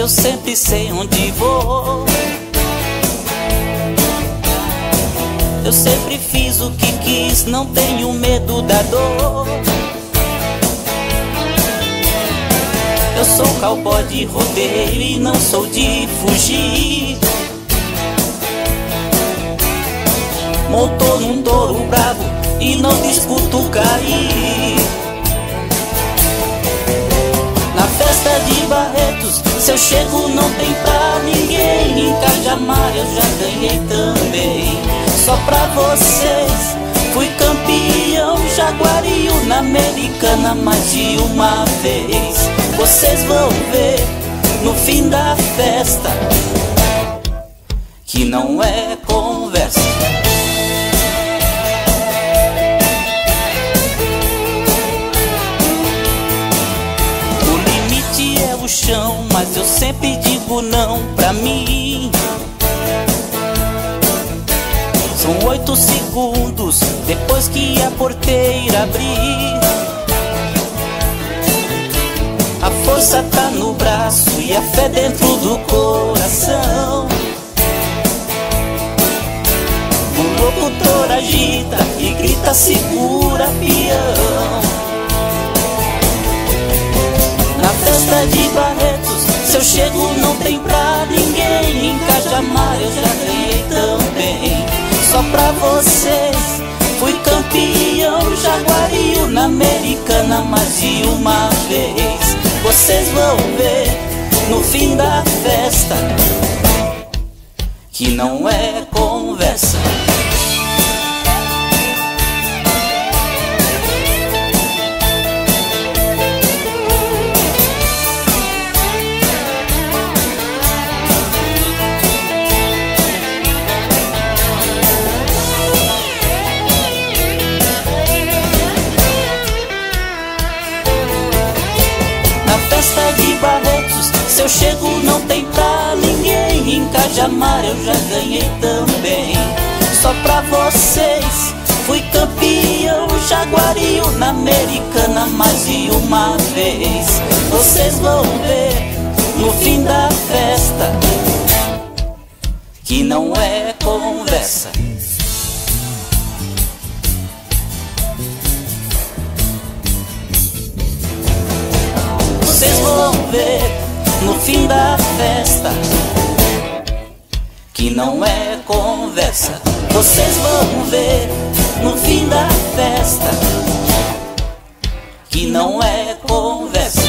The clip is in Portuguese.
eu sempre sei onde vou. Eu sempre fiz o que quis, não tenho medo da dor. Eu sou cowboy de rodeio e não sou de fugir. Montou num touro bravo e não discuto cair. Na festa de Barretos, se eu chego não tem pra ninguém. Em Cajamar eu já ganhei também. Só pra vocês, fui campeão Jaguariúna americana mais de uma vez. Vocês vão ver no fim da festa que não é conversa. Mas eu sempre digo não pra mim. São 8 segundos depois que a porteira abrir. A força tá no braço e a fé dentro do coração. O locutor agita e grita segura peão. Festa de Barretos, se eu chego não tem pra ninguém. Em Cajamar eu já ganhei também. Só pra vocês, fui campeão Jaguariúna americana mais de uma vez. Vocês vão ver no fim da festa que não é conversa. Se eu chego não tem pra ninguém. Em Cajamar eu já ganhei também. Só pra vocês, fui campeão Jaguariúna americana mais de uma vez. Vocês vão ver no fim da festa que não é conversa. Vocês vão ver no fim da festa que não é conversa. Vocês vão ver no fim da festa que não é conversa.